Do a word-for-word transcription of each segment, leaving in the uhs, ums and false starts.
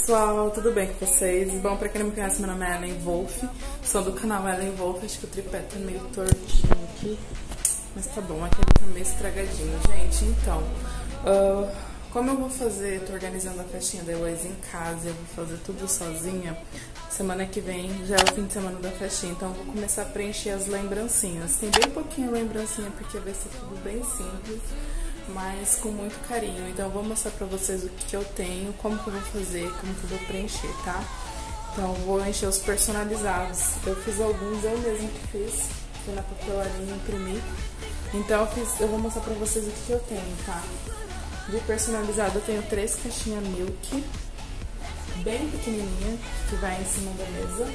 pessoal, tudo bem com vocês? Bom, pra quem não me conhece, meu nome é Heloísa Wolf, sou do canal Heloísa Wolf. Acho que o tripé tá meio tortinho aqui, mas tá bom, aqui tá meio estragadinho. Gente, então, uh, como eu vou fazer, tô organizando a festinha da Heloísa em casa, eu vou fazer tudo sozinha. Semana que vem já é o fim de semana da festinha, então eu vou começar a preencher as lembrancinhas. Tem bem pouquinho lembrancinha, porque vai ser tudo bem simples, mas com muito carinho. Então eu vou mostrar pra vocês o que, que eu tenho, como que eu vou fazer, como que eu vou preencher, tá? Então eu vou encher os personalizados. Eu fiz alguns, eu mesmo que fiz, fui na papelaria imprimir. Então eu, fiz, eu vou mostrar pra vocês o que, que eu tenho, tá? De personalizado eu tenho três caixinhas Milk, bem pequenininha, que vai em cima da mesa.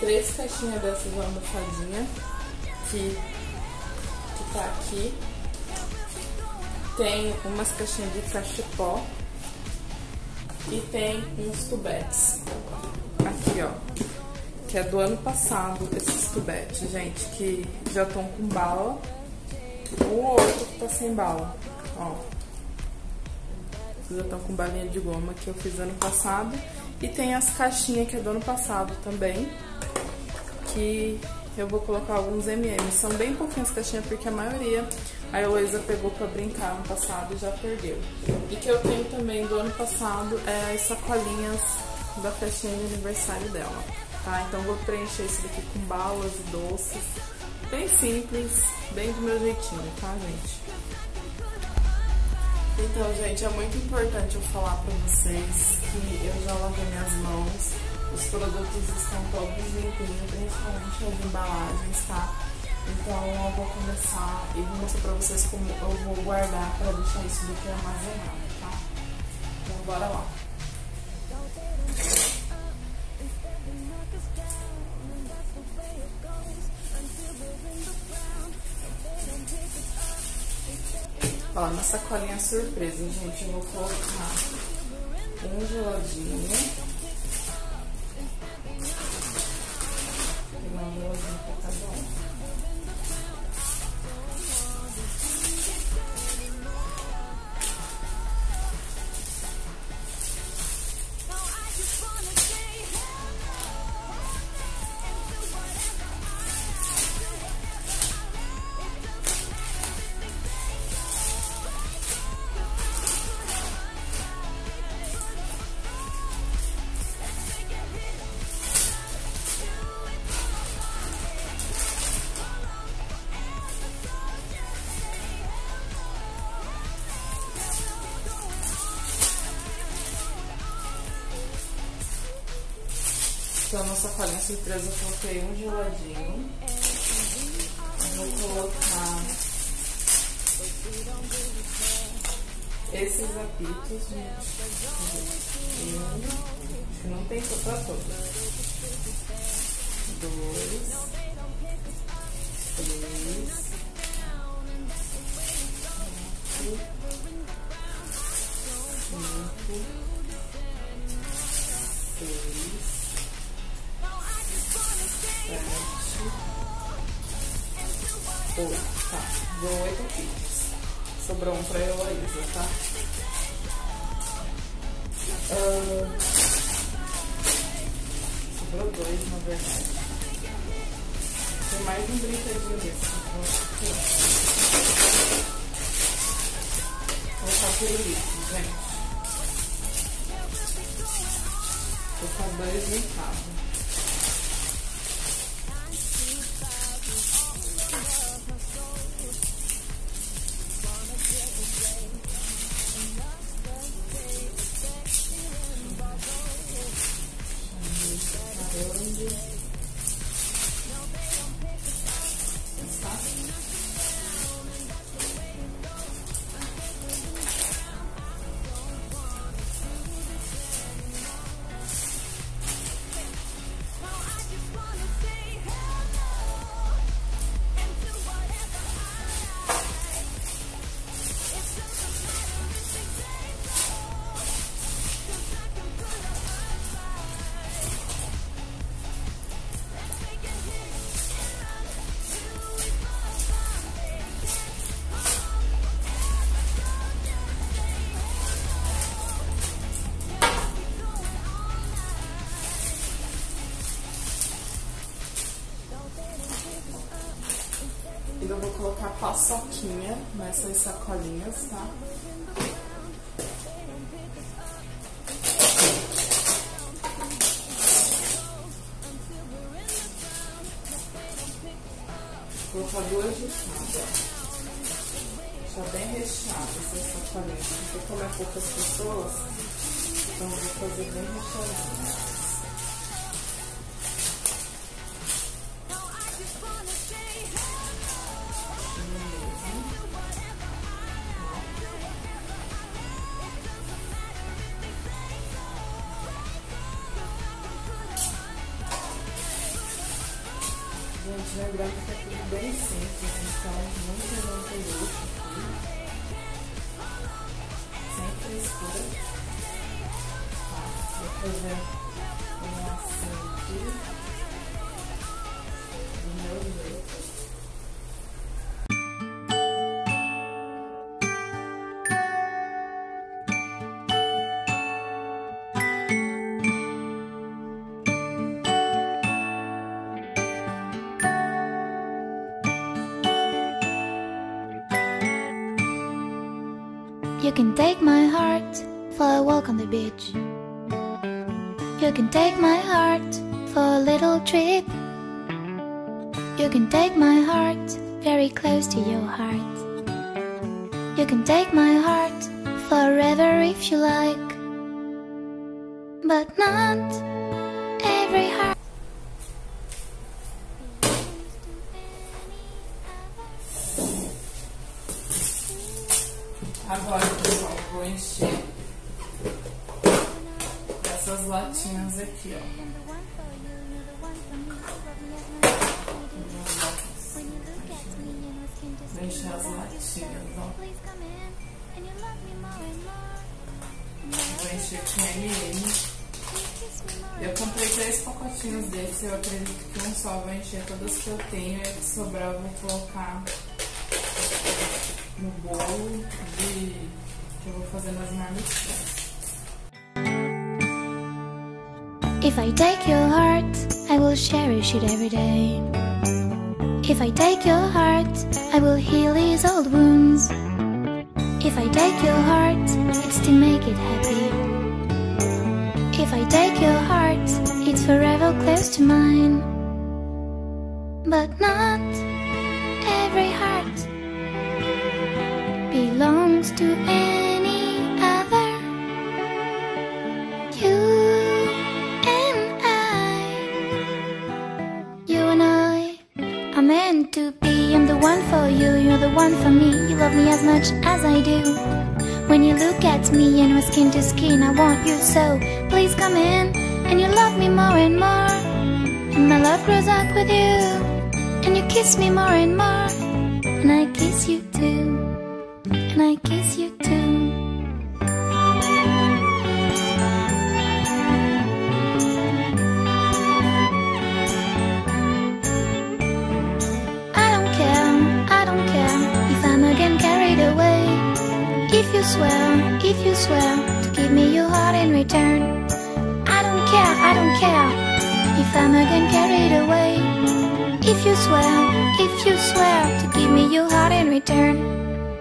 Três caixinhas dessas almofadinha, que, que tá aqui. Tem umas caixinhas de cachepó e tem uns tubetes aqui, ó, que é do ano passado, esses tubetes, gente, que já estão com bala. O outro que tá sem bala, ó, já estão com balinha de goma, que eu fiz ano passado. E tem as caixinhas que é do ano passado também, que eu vou colocar alguns M e M. São bem pouquinhas caixinhas, porque a maioria a Heloísa pegou pra brincar no passado e já perdeu. E que eu tenho também do ano passado é as sacolinhas da festinha de aniversário dela, tá? Então vou preencher isso daqui com balas e doces, bem simples, bem do meu jeitinho, tá, gente? Então, gente, é muito importante eu falar pra vocês que eu já lavei minhas mãos, os produtos estão todos limpinhos, principalmente as embalagens, tá? Então eu vou começar e vou mostrar pra vocês como eu vou guardar pra deixar isso daqui armazenado, tá? Então bora lá! Ó, na sacolinha surpresa, gente, eu vou colocar um geladinho. Então, na sacolinha surpresa, eu coloquei um geladinho. Eu vou colocar esses apitos, gente. Um, acho que não tem só pra todos. Dois. Três. Quatro. Cinco. Seis. Oito, tá, deu oito kits. Sobrou um pra Heloísa, tá? Uh, sobrou dois, na verdade. Tem mais um brinquedinho desse. Vou colocar por litro, gente. Vou colocar dois brincados. Tá, marquinha nessas sacolinhas, tá? Vou colocar duas de cada. Tá bem recheado essa sacolinha, porque como é poucas pessoas, então eu vou fazer bem recheado. Gente, lembrando que é tudo bem simples, então muito não tem luxo. Frescura, tá? Vou fazer um lacinho aqui do meu jeito. You can take my heart for a walk on the beach. You can take my heart for a little trip. You can take my heart very close to your heart. You can take my heart forever if you like, but not every heart. Agora, pessoal, vou encher essas latinhas aqui, ó. Vou encher as latinhas, ó. Vou encher com M e M. Eu comprei três pacotinhos desses, eu acredito que um só vai encher todos que eu tenho, e que sobrar eu vou colocar no bolo de... que eu vou fazer nas marmitas. If I take your heart, I will cherish it every day. If I take your heart, I will heal his old wounds. If I take your heart, it's to make it happy. If I take your heart, it's forever close to mine, but not every heart belongs to any other. You and I, you and I are meant to be. I'm the one for you, you're the one for me. You love me as much as I do. When you look at me and we're skin to skin, I want you so. Please come in, and you love me more and more, and my love grows up with you, and you kiss me more and more, and I kiss you too. And I kiss you too. I don't care, I don't care if I'm again carried away. If you swear, if you swear to give me your heart in return. I don't care, I don't care if I'm again carried away. If you swear, if you swear to give me your heart in return.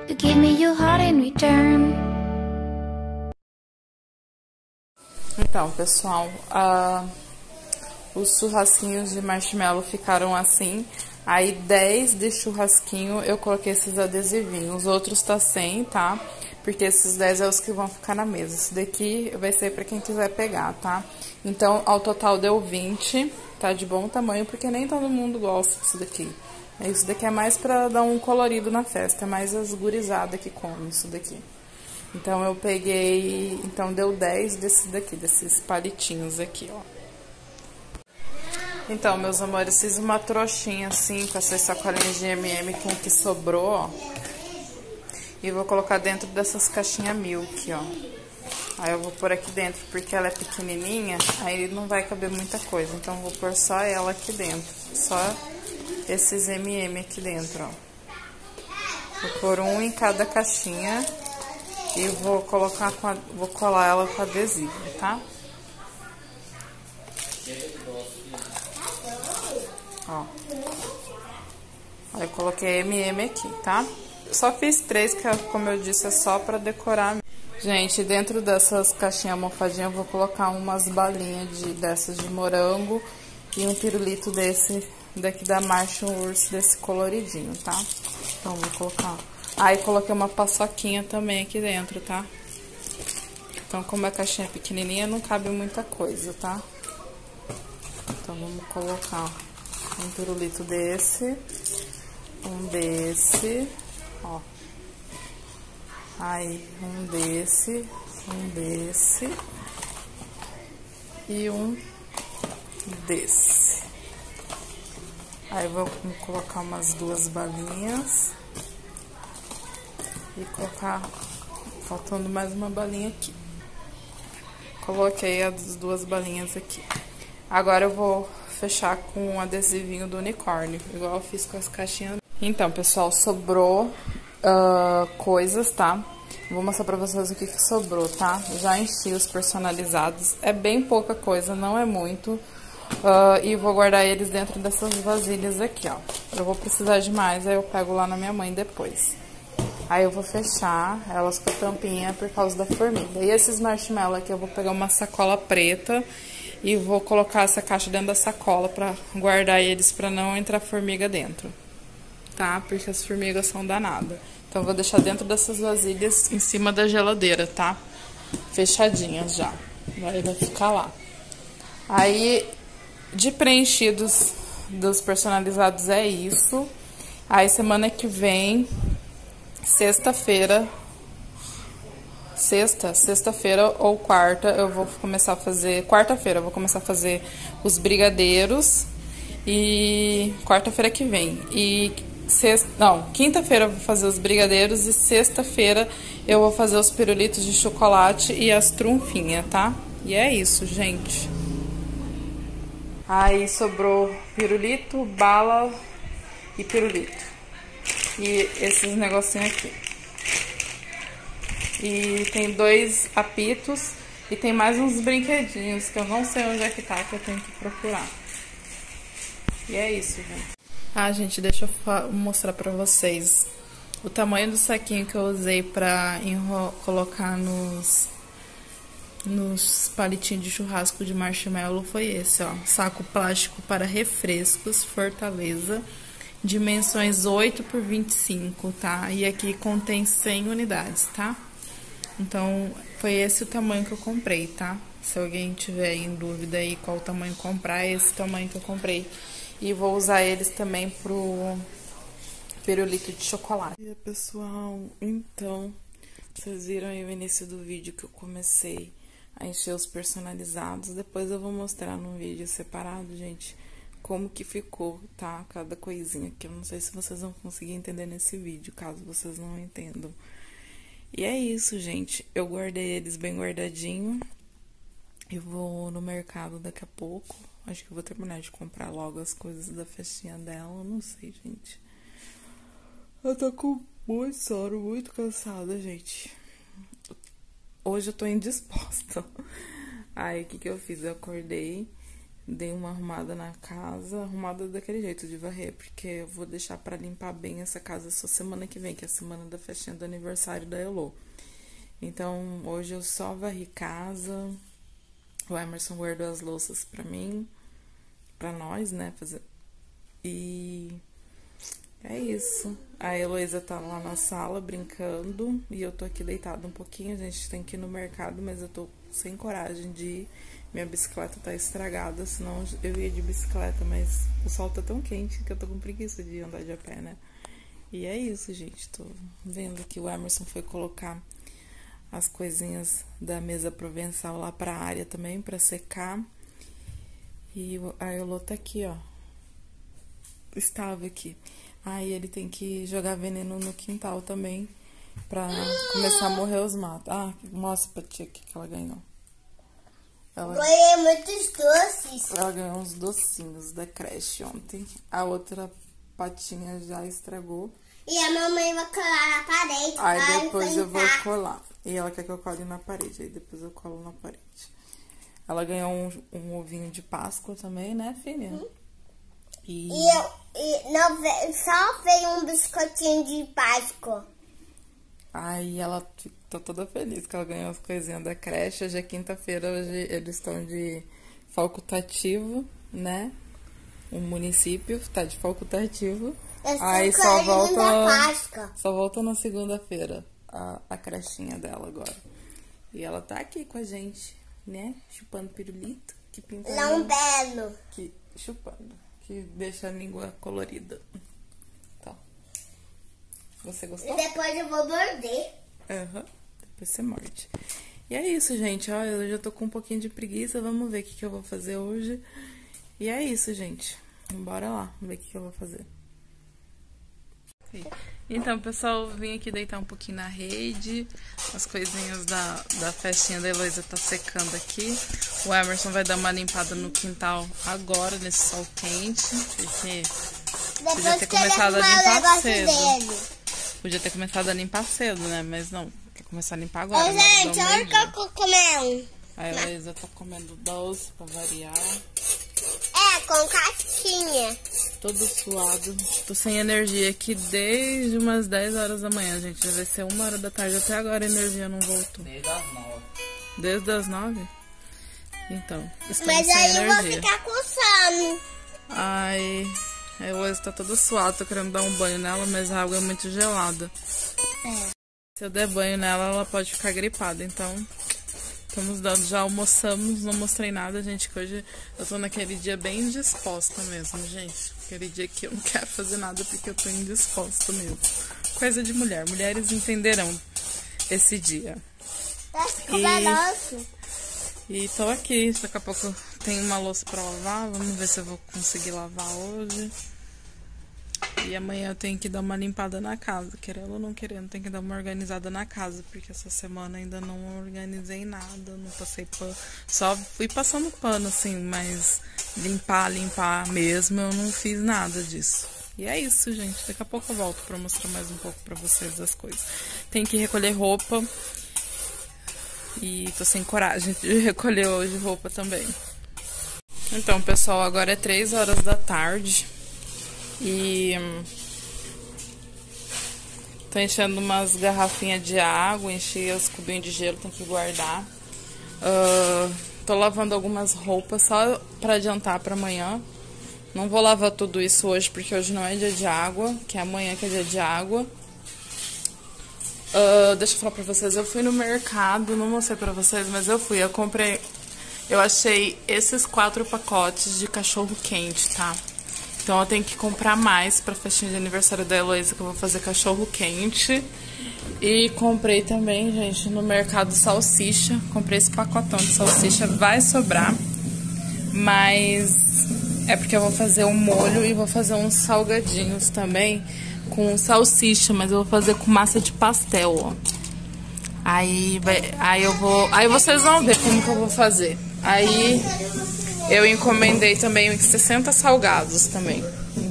To give me your heart in return. Então, pessoal, uh, os churrasquinhos de marshmallow ficaram assim. Aí, dez de churrasquinho, eu coloquei esses adesivinhos. Os outros tá sem, tá? Porque esses dez é os que vão ficar na mesa. Esse daqui vai ser pra quem quiser pegar, tá? Então, ao total deu vinte. Tá de bom tamanho, porque nem todo mundo gosta disso daqui. Isso daqui é mais pra dar um colorido na festa, é mais as gurizadas que comem isso daqui. Então eu peguei, então deu dez desse daqui, desses palitinhos aqui, ó. Então, meus amores, fiz uma trouxinha assim, com essas sacolinhas de M e M com o que sobrou, ó. E vou colocar dentro dessas caixinhas milk, ó. Aí eu vou pôr aqui dentro, porque ela é pequenininha, aí não vai caber muita coisa. Então eu vou pôr só ela aqui dentro, só... esses M e M aqui dentro, ó. Vou pôr um em cada caixinha e vou colocar com a, vou colar ela com adesivo, tá? Ó. Aí eu coloquei M e M aqui, tá? só fiz três, que como eu disse, é só pra decorar. Gente, dentro dessas caixinhas almofadinhas eu vou colocar umas balinhas de, dessas de morango e um pirulito desse, daqui da Marcha Urso, desse coloridinho, tá? Então vou colocar. Aí ah, coloquei uma paçoquinha também aqui dentro, tá? Então como a caixinha é pequenininha, não cabe muita coisa, tá? Então vamos colocar um pirulito desse, um desse, ó. Aí, um desse, um desse e um desse. Aí vou colocar umas duas balinhas e colocar, faltando mais uma balinha aqui. Coloquei as duas balinhas aqui. Agora eu vou fechar com um adesivinho do unicórnio, igual eu fiz com as caixinhas. Então, pessoal, sobrou... Uh, coisas, tá? Vou mostrar pra vocês o que que sobrou, tá? Já enchi os personalizados. É bem pouca coisa, não é muito. Uh, e vou guardar eles dentro dessas vasilhas aqui, ó. Eu vou precisar de mais, aí eu pego lá na minha mãe depois. Aí eu vou fechar elas com tampinha por causa da formiga. E esses marshmallows aqui eu vou pegar uma sacola preta e vou colocar essa caixa dentro da sacola pra guardar eles, pra não entrar formiga dentro. Tá? Porque as formigas são danadas. Então eu vou deixar dentro dessas vasilhas em cima da geladeira, tá? Fechadinhas já. Aí vai ficar lá. Aí, de preenchidos dos personalizados é isso. Aí semana que vem, sexta-feira, sexta, sexta-feira ou quarta, eu vou começar a fazer, quarta-feira eu vou começar a fazer os brigadeiros. E quarta-feira que vem. E sexta, não, quinta-feira eu vou fazer os brigadeiros e sexta-feira eu vou fazer os pirulitos de chocolate e as trunfinhas, tá? E é isso, gente. Aí sobrou pirulito, bala e pirulito. E esses negocinhos aqui. E tem dois apitos e tem mais uns brinquedinhos que eu não sei onde é que tá, que eu tenho que procurar. E é isso, gente. Ah, gente, deixa eu mostrar pra vocês o tamanho do saquinho que eu usei pra colocar nos, nos palitinhos de churrasco de marshmallow. Foi esse, ó. Saco plástico para refrescos, Fortaleza. Dimensões oito por vinte e cinco, tá? E aqui contém cem unidades, tá? Então, foi esse o tamanho que eu comprei, tá? Se alguém tiver em dúvida aí qual tamanho comprar, é esse tamanho que eu comprei. E vou usar eles também pro pirulito de chocolate. E aí, pessoal, então, vocês viram aí o início do vídeo que eu comecei a encher os personalizados. Depois eu vou mostrar num vídeo separado, gente, como que ficou, tá? Cada coisinha aqui. Eu não sei se vocês vão conseguir entender nesse vídeo, caso vocês não entendam. E é isso, gente. Eu guardei eles bem guardadinho. Eu vou no mercado daqui a pouco. Acho que eu vou terminar de comprar logo as coisas da festinha dela. Não sei, gente. Eu tô com muito sono, muito cansada, gente. Hoje eu tô indisposta. Aí, o que que eu fiz? Eu acordei, dei uma arrumada na casa. Arrumada daquele jeito de varrer, porque eu vou deixar pra limpar bem essa casa só semana que vem, que é a semana da festinha do aniversário da Elô. Então, hoje eu só varri casa. O Emerson guardou as louças pra mim, pra nós, né, fazer. E é isso. A Heloísa tá lá na sala brincando e eu tô aqui deitada um pouquinho. A gente tem que ir no mercado, mas eu tô sem coragem de ir. Minha bicicleta tá estragada, senão eu ia de bicicleta, mas o sol tá tão quente que eu tô com preguiça de andar de a pé, né? E é isso, gente. Tô vendo que o Emerson foi colocar as coisinhas da mesa provençal lá pra área também, pra secar. E a Elô tá aqui, ó. Estava aqui. Aí ele tem que jogar veneno no quintal também, pra começar a morrer os matos. Ah, mostra pra tia aqui que ela ganhou. Ela ganhou muitos doces. Ela ganhou uns docinhos da creche ontem. A outra patinha já estragou. E a mamãe vai colar na parede. Aí depois eu vou colar. E ela quer que eu cole na parede, aí depois eu colo na parede. Ela ganhou um, um ovinho de Páscoa também, né, filha? Uhum. E, e eu e não veio, só veio um biscoitinho de Páscoa. Aí ela tá toda feliz que ela ganhou as coisinhas da creche. Hoje é quinta-feira, hoje eles estão de facultativo, né? O município tá de facultativo. Aí só volta, só volta na segunda-feira a, a crechinha dela agora. E ela tá aqui com a gente, né? Chupando pirulito. Que pinta não belo. Que chupando. Que deixa a língua colorida. Tá. Você gostou? E depois eu vou morder. Aham. Uhum. Depois você morde. E é isso, gente. Ó, eu já tô com um pouquinho de preguiça. Vamos ver o que, que eu vou fazer hoje. E é isso, gente. Bora lá. Vamos ver o que, que eu vou fazer. Então, pessoal, vim aqui deitar um pouquinho na rede. As coisinhas da, da festinha da Heloísa tá secando aqui. O Emerson vai dar uma limpada no quintal agora, nesse sol quente. Porque podia ter começado a limpar cedo. Podia ter começado a limpar cedo, né? Mas não, quer começar a limpar agora. Ô, gente, olha o que eu tô comendo. A Heloísa tá comendo doce pra variar. É, com casquinha. Todo suado. Tô sem energia aqui desde umas dez horas da manhã, gente. Já vai ser uma hora da tarde. Até agora a energia não voltou. Desde as nove. Desde as nove? Então, estamos Mas sem aí energia. Eu vou ficar com sono. Ai, a Heloísa tá todo suado. Tô querendo dar um banho nela, mas a água é muito gelada. É. Se eu der banho nela, ela pode ficar gripada, então... Estamos dando, já almoçamos, não mostrei nada, gente, que hoje eu tô naquele dia bem indisposta mesmo, gente. Aquele dia que eu não quero fazer nada porque eu tô indisposta mesmo. Coisa de mulher, mulheres entenderão esse dia. E, e tô aqui, daqui a pouco tem uma louça pra lavar, vamos ver se eu vou conseguir lavar hoje. E amanhã eu tenho que dar uma limpada na casa, querendo ou não querendo, tenho que dar uma organizada na casa, porque essa semana ainda não organizei nada, não passei pano, só fui passando pano assim, mas limpar, limpar mesmo, eu não fiz nada disso. E é isso, gente, daqui a pouco eu volto pra mostrar mais um pouco pra vocês as coisas. Tenho que recolher roupa e tô sem coragem de recolher hoje roupa também. Então, pessoal, agora é três horas da tarde. E tô enchendo umas garrafinhas de água, enchi os cubinhos de gelo, tem que guardar. Uh, tô lavando algumas roupas só pra adiantar pra amanhã. Não vou lavar tudo isso hoje, porque hoje não é dia de água, que é amanhã que é dia de água. Uh, deixa eu falar pra vocês, eu fui no mercado, não mostrei pra vocês, mas eu fui, eu comprei... Eu achei esses quatro pacotes de cachorro quente, tá? Então eu tenho que comprar mais pra festinha de aniversário da Heloísa, que eu vou fazer cachorro quente. E comprei também, gente, no mercado salsicha. Comprei esse pacotão de salsicha, vai sobrar. Mas é porque eu vou fazer um molho e vou fazer uns salgadinhos também com salsicha. Mas eu vou fazer com massa de pastel, ó. Aí, vai, aí eu vou... Aí vocês vão ver como que eu vou fazer. Aí... Eu encomendei também sessenta salgados também.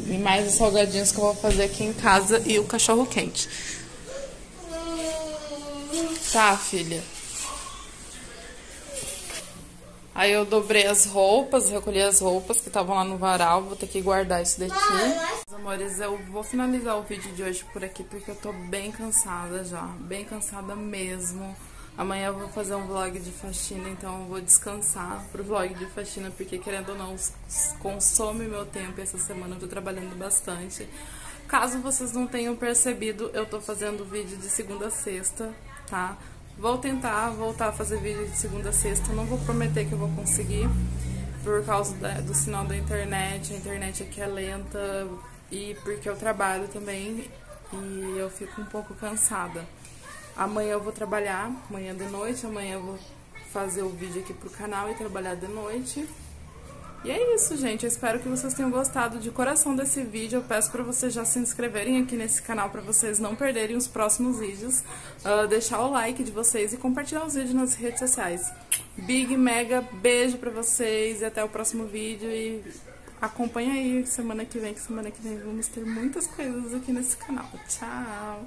E mais os salgadinhos que eu vou fazer aqui em casa e o cachorro quente. Tá, filha? Aí eu dobrei as roupas, recolhi as roupas que estavam lá no varal. Vou ter que guardar isso daqui. Meus amores, eu vou finalizar o vídeo de hoje por aqui, porque eu tô bem cansada já. Bem cansada mesmo. Amanhã eu vou fazer um vlog de faxina, então eu vou descansar pro vlog de faxina, porque querendo ou não, consome meu tempo. Essa semana eu tô trabalhando bastante. Caso vocês não tenham percebido, eu tô fazendo vídeo de segunda a sexta, tá? Vou tentar voltar a fazer vídeo de segunda a sexta, não vou prometer que eu vou conseguir, por causa da, do sinal da internet, a internet aqui é lenta, e porque eu trabalho também, e eu fico um pouco cansada. Amanhã eu vou trabalhar, amanhã de noite, amanhã eu vou fazer o vídeo aqui pro canal e trabalhar de noite. E é isso, gente, eu espero que vocês tenham gostado de coração desse vídeo. Eu peço pra vocês já se inscreverem aqui nesse canal pra vocês não perderem os próximos vídeos. Uh, deixar o like de vocês e compartilhar os vídeos nas redes sociais. Big, mega beijo pra vocês e até o próximo vídeo. E acompanha aí semana que vem, que semana que vem vamos ter muitas coisas aqui nesse canal. Tchau!